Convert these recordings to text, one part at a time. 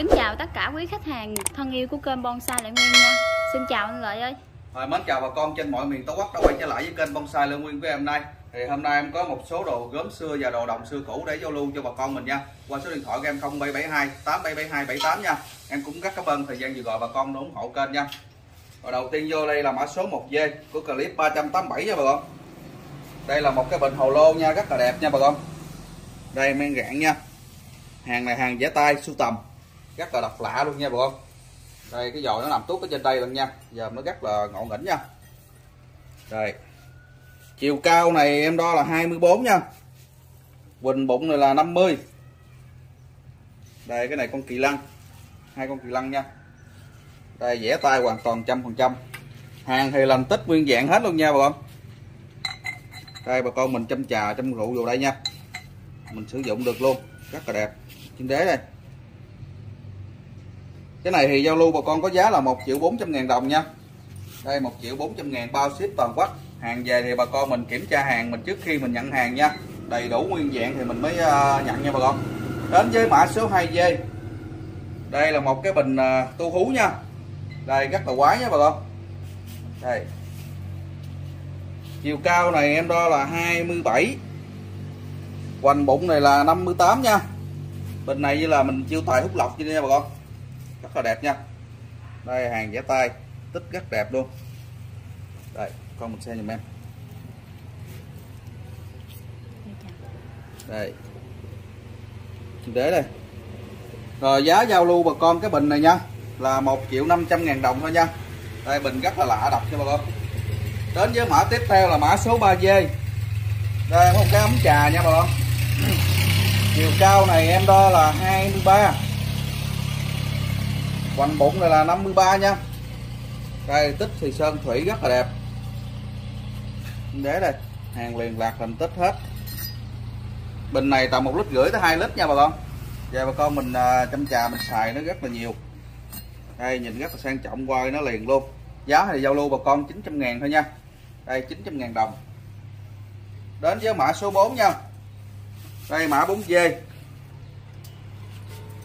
Kính chào tất cả quý khách hàng thân yêu của kênh Bonsai Lợi Nguyên nha. Xin chào anh Lợi ơi. Mến chào bà con trên mọi miền Tổ quốc đã quay trở lại với kênh Bonsai Lợi Nguyên của em đây. Thì hôm nay em có một số đồ gốm xưa và đồ đồng xưa cũ để giao lưu cho bà con mình nha. Qua số điện thoại của em 0772 8772 78 nha. Em cũng rất cảm ơn thời gian vừa gọi bà con ủng hộ kênh nha. Và đầu tiên vô đây là mã số 1V của clip 387 nha bà con. Đây là một cái bình hồ lô nha, rất là đẹp nha bà con. Đây men rạng nha. Hàng này hàng vẽ tay sưu tầm, rất là độc lạ luôn nha bà con. Đây cái dồi nó nằm tuốt ở trên đây luôn nha, giờ nó rất là ngộ nghĩnh nha. Đây chiều cao này em đo là 24 nha, quỳnh bụng này là 50. Đây cái này con kỳ lân, hai con kỳ lân nha. Đây vẽ tay hoàn toàn 100%, hàng thì làm tích nguyên dạng hết luôn nha bà con. Đây bà con mình châm trà châm rượu vào đây nha, mình sử dụng được luôn, rất là đẹp. Trên đế đây, cái này thì giao lưu bà con có giá là 1.400.000 đồng nha. Đây 1.400.000 bao ship toàn quốc. Hàng về thì bà con mình kiểm tra hàng mình trước khi mình nhận hàng nha, đầy đủ nguyên dạng thì mình mới nhận nha bà con. Đến với mã số 2V, đây là một cái bình tu hú nha. Đây rất là quái nha bà con. Đây chiều cao này em đo là 27, hoành bụng này là 58 nha. Bình này như là mình chiêu tài hút lọc nha bà con, rất là đẹp nha. Đây hàng vẽ tay tích rất đẹp luôn. Đây con mình xem giùm em. Đây chiếc đế đây. Rồi giá giao lưu bà con cái bình này nha là 1.500.000 đồng thôi nha. Đây bình rất là lạ đọc cho bà con. Đến với mã tiếp theo là mã số 3V. Đây một cái ấm trà nha bà con. Chiều cao này em đo là 23, hoành bụng này là 53 nha. Đây tích thì sơn thủy rất là đẹp. Để đây hàng liền lạc làm tích hết. Bình này tầm 1,5 lít tới 2 lít nha bà con. Về bà con mình châm trà mình xài nó rất là nhiều. Đây nhìn rất là sang trọng, quay nó liền luôn. Giá thì giao lưu bà con 900.000 thôi nha. Đây 900.000 đồng. Đến với mã số 4 nha. Đây mã 4V.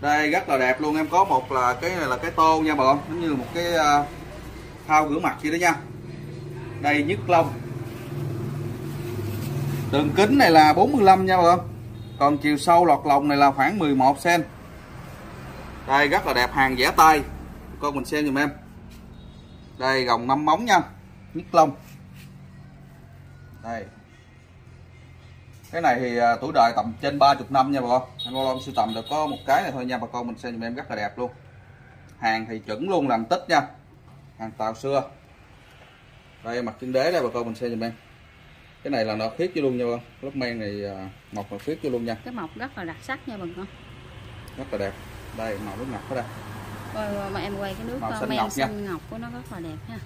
Đây rất là đẹp luôn. Em có một là cái này là cái tô nha bà con, giống như một cái thao rửa mặt vậy đó nha. Đây nhất lông, đường kính này là 45 nha bà con. Còn chiều sâu lọt lòng này là khoảng 11 cm. Đây rất là đẹp, hàng vẽ tay. Con mình xem giùm em. Đây gồng 5 móng nha, nhất lông. Đây cái này thì tuổi đời tầm trên 30 năm nha bà con. Em lo sưu tầm được có một cái này thôi nha bà con. Mình xem giùm em, rất là đẹp luôn. Hàng thì chuẩn luôn, làm tích nha, hàng tàu xưa. Đây mặt chân đế đây bà con mình xem giùm em. Cái này là nó khiết cho luôn nha bà con. Lớp men này mọc nó khiết cho luôn nha. Cái mọc rất là đặc sắc nha bà con, rất là đẹp. Đây màu nước ngọc đó đây. Rồi mà em quay cái nước màu men xanh ngọc của nó rất là đẹp ha.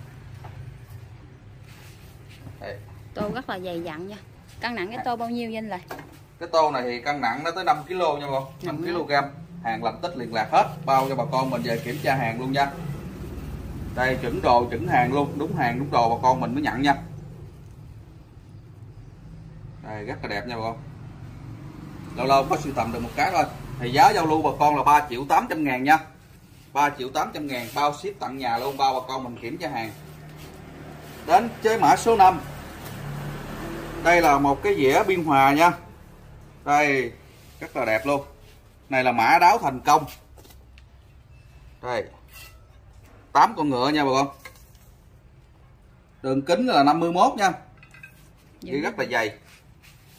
Đây tô rất là dày dặn nha. Cân nặng cái tô bao nhiêu anh Lợi? Cái tô này thì cân nặng nó tới 5 kg nha bà con, 5 kg. Hàng làm tích liền lạc hết, bao cho bà con mình về kiểm tra hàng luôn nha. Đây chuẩn đồ chuẩn hàng luôn, đúng hàng đúng đồ bà con mình mới nhận nha. Đây rất là đẹp nha bà con. Lâu lâu có sưu tầm được một cái thôi. Thì giá giao lưu bà con là 3.800.000 nha. 3.800.000 bao ship tận nhà luôn, bao bà con mình kiểm tra hàng. Đến với mã số 5. Đây là một cái dĩa Biên Hòa nha. Đây rất là đẹp luôn. Này là mã đáo thành công. Đây 8 con ngựa nha bà con. Đường kính là 51 nha. Dĩa rất là dày.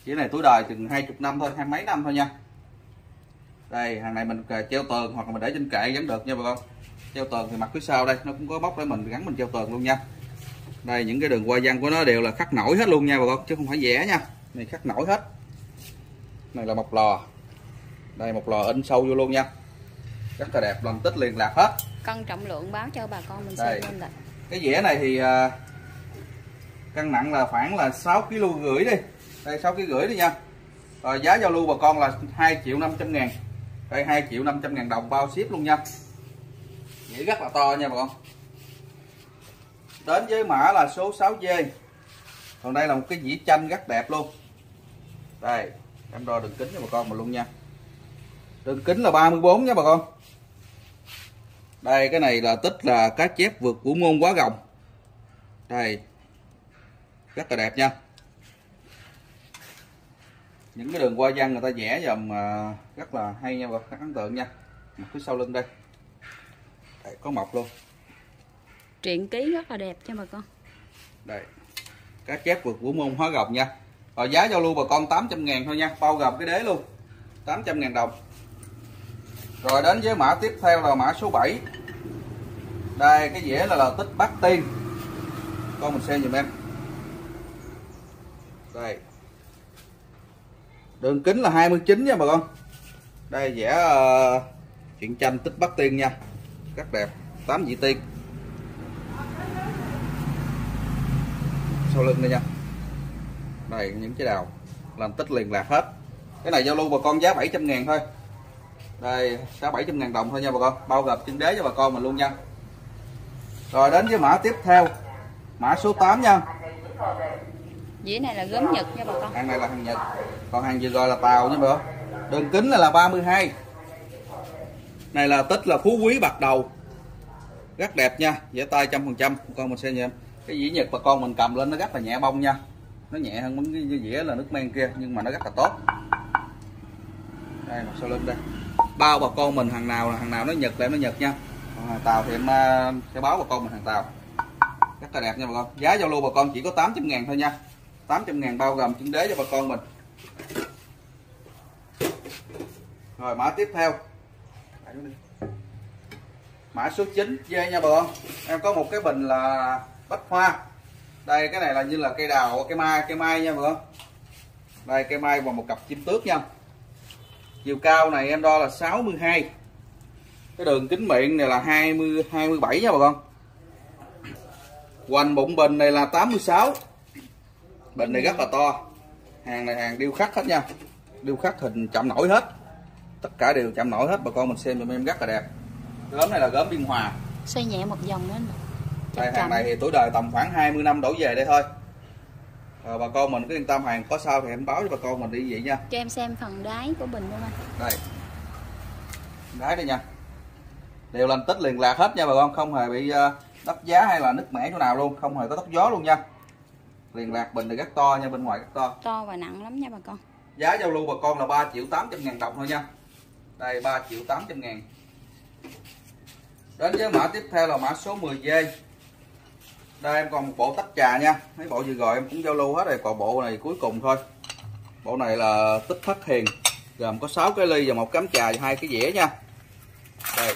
Dĩa này tuổi đời chừng 20 năm thôi, 20 mấy năm thôi nha. Đây hàng này mình treo tường hoặc là mình để trên kệ vẫn được nha bà con. Treo tường thì mặt phía sau đây nó cũng có móc để mình gắn mình treo tường luôn nha. Đây những cái đường hoa văn của nó đều là khắc nổi hết luôn nha bà con, chứ không phải vẽ nha. Này khắc nổi hết. Này là một lò. Đây một lò in sâu vô luôn nha. Rất là đẹp, làm tích liền lạc hết. Cân trọng lượng báo cho bà con mình xem luôn. Cái dĩa này thì cân nặng là khoảng là 6,5 kg đi. Đây 6,5 kg đi nha. Rồi giá giao lưu bà con là 2.500.000. Đây 2.500.000 đồng bao ship luôn nha. Dĩa rất là to nha bà con. Đến với mã là số 6V. Còn đây là một cái dĩa chanh rất đẹp luôn. Đây em đo đường kính cho bà con mà luôn nha. Đường kính là 34 nha bà con. Đây, cái này là tích là cá chép vượt vũ môn Quá Gồng. Đây, rất là đẹp nha. Những cái đường hoa văn người ta vẽ dòng rất là hay nha và ấn tượng nha. Mặt phía sau lưng đây, đây có mọc luôn. Truyện ký rất là đẹp cho bà con. Đây, cá chép vượt vũ môn Hóa Gồng nha. Và giá giao lưu bà con 800.000 thôi nha, bao gồm cái đế luôn, 800.000 đồng. Rồi đến với mã tiếp theo là mã số 7. Đây, cái dĩa là tích Bát Tiên. Con mình xem dùm em. Đây, đường kính là 29 nha bà con. Đây, vẽ chuyện tranh tích Bát Tiên nha, rất đẹp, 8 vị tiên. Sau lưng đây nha, đây những cái đào làm tích liền lạc hết. Cái này giao lưu bà con giá 700.000 thôi. Đây, giá 700.000 đồng thôi nha bà con, bao gồm chân đế cho bà con mình luôn nha. Rồi đến với mã tiếp theo, mã số 8 nha. Dĩa này là gốm Nhật nha bà con. Hàng này là hàng Nhật, còn hàng vừa rồi là Tàu nha bà con. Đường kính là 32. Này là tích là Phú Quý Bạc Đầu, rất đẹp nha, vẽ tay 100%. Con mình xem nha, cái dĩa Nhật bà con mình cầm lên nó rất là nhẹ bông nha, nó nhẹ hơn cái dĩa là nước men kia nhưng mà nó rất là tốt. Đây, mặt sau lưng đây, bao bà con mình hàng nào nó Nhật là em nó Nhật nha. Còn hàng Tàu thì em sẽ báo bà con mình hàng Tàu, rất là đẹp nha bà con. Giá giao lưu bà con chỉ có 800.000 thôi nha, 800.000 bao gồm chân đế cho bà con mình. Rồi mã tiếp theo, mã số 9 dê nha bà con. Em có một cái bình là bách hoa. Đây, cái này là như là cây đào, cây mai nha mọi người. Đây, cây mai và một cặp chim tước nha. Chiều cao này em đo là 62. Cái đường kính miệng này là 27 nha bà con. Hoành bụng bình này là 86. Bình này rất là to. Hàng này hàng điêu khắc hết nha. Điêu khắc hình chạm nổi hết. Tất cả đều chạm nổi hết, bà con mình xem giùm em, rất là đẹp. Gốm này là gốm Biên Hòa. Xoay nhẹ một vòng nữa. Đây, hàng này thì tuổi đời tầm khoảng 20 năm đổ về đây thôi. Rồi, bà con mình cứ yên tâm, hàng có sao thì em báo cho bà con mình đi vậy nha. Cho em xem phần đáy của bình luôn anh. Đây, đáy đây nha, đều làm tích liền lạc hết nha bà con, không hề bị đắp giá hay là nứt mẻ chỗ nào luôn, không hề có tóc gió luôn nha. Liền lạc bình này rất to nha, bên ngoài rất to, to và nặng lắm nha bà con. Giá giao lưu bà con là 3.800.000 đồng thôi nha. Đây, 3.800.000. Đến với mã tiếp theo là mã số 10G. Đây, em còn một bộ tách trà nha. Mấy bộ vừa rồi em cũng giao lưu hết rồi, còn bộ này cuối cùng thôi. Bộ này là tích Thất Hiền, gồm có 6 cái ly và một cắm trà và 2 cái dĩa nha. Đây,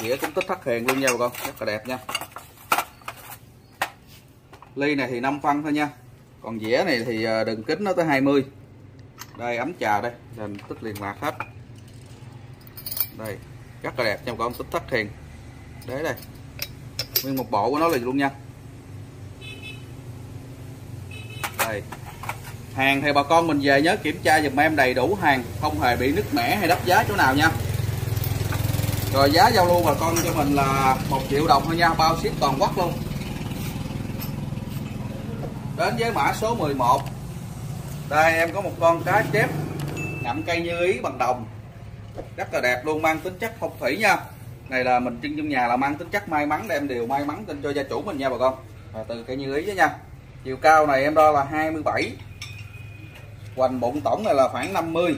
dĩa cũng tích Thất Hiền luôn nha bà con, rất là đẹp nha. Ly này thì 5 phân thôi nha, còn dĩa này thì đường kính nó tới 20. Đây, ấm trà đây, mình tích liền lạc hết. Đây, rất là đẹp nha bà con, tích Thất Hiền. Đấy, đây nguyên một bộ của nó liền luôn nha. Đây, hàng thì bà con mình về nhớ kiểm tra giùm em đầy đủ hàng, không hề bị nứt mẻ hay đắp giá chỗ nào nha. Rồi giá giao lưu bà con cho mình là 1 triệu đồng thôi nha, bao ship toàn quốc luôn. Đến với mã số 11. Đây, em có một con cá chép ngậm cây Như Ý bằng đồng, rất là đẹp luôn, mang tính chất phong thủy nha. Này là mình trưng trong nhà là mang tính chất may mắn, để em đều may mắn cho gia chủ mình nha bà con. Rồi, từ cây Như Ý đó nha. Chiều cao này em đo là 27. Hoành bụng tổng này là khoảng 50.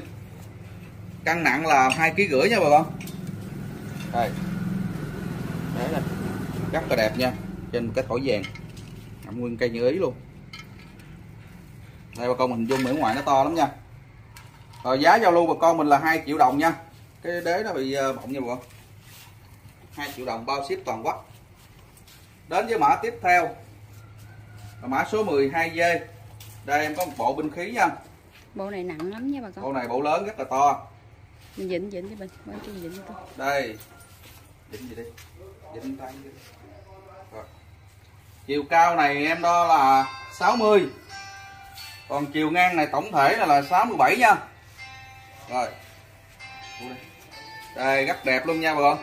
Cân nặng là 2,5 kg nha bà con. Đây, đấy này, rất là đẹp nha. Trên cái thỏi vàng ngậm nguyên cây Như Ý luôn. Đây bà con, hình dung ở ngoài nó to lắm nha. Rồi giá giao lưu bà con mình là 2 triệu đồng nha. Cái đế nó bị bọng nha bà con. 2 triệu đồng bao ship toàn quốc. Đến với mã tiếp theo, mã số 12G. Đây, em có một bộ binh khí nha. Bộ này nặng lắm nha bà con. Bộ này bộ lớn rất là to. Mình dịnh với bên. Đây, dịnh gì đi, dịnh tay đi. Rồi. Chiều cao này em đo là 60. Còn chiều ngang này tổng thể là 67 nha. Rồi, đây rất đẹp luôn nha bà con.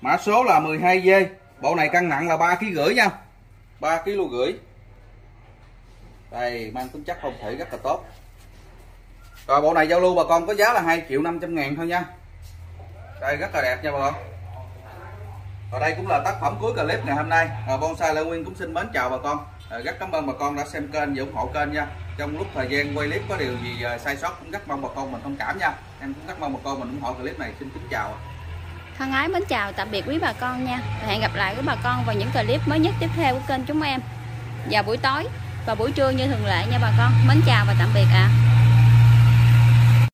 Mã số là 12G. Bộ này cân nặng là 3,5 kg nha, 3,5 kg. Đây, mang tính chất phong thủy rất là tốt. Rồi bộ này giao lưu bà con có giá là 2.500.000 thôi nha. Đây rất là đẹp nha bà con. Và đây cũng là tác phẩm cuối clip ngày hôm nay. Bonsai Lợi Nguyên cũng xin mến chào bà con. Rất cảm ơn bà con đã xem kênh và ủng hộ kênh nha. Trong lúc thời gian quay clip có điều gì sai sót cũng rất mong bà con mình thông cảm nha. Em cũng rất mong bà con mình ủng hộ clip này. Xin kính chào. Thân ái mến chào tạm biệt quý bà con nha. Và hẹn gặp lại quý bà con vào những clip mới nhất tiếp theo của kênh chúng em. Vào buổi tối và buổi trưa như thường lệ nha bà con. Mến chào và tạm biệt ạ.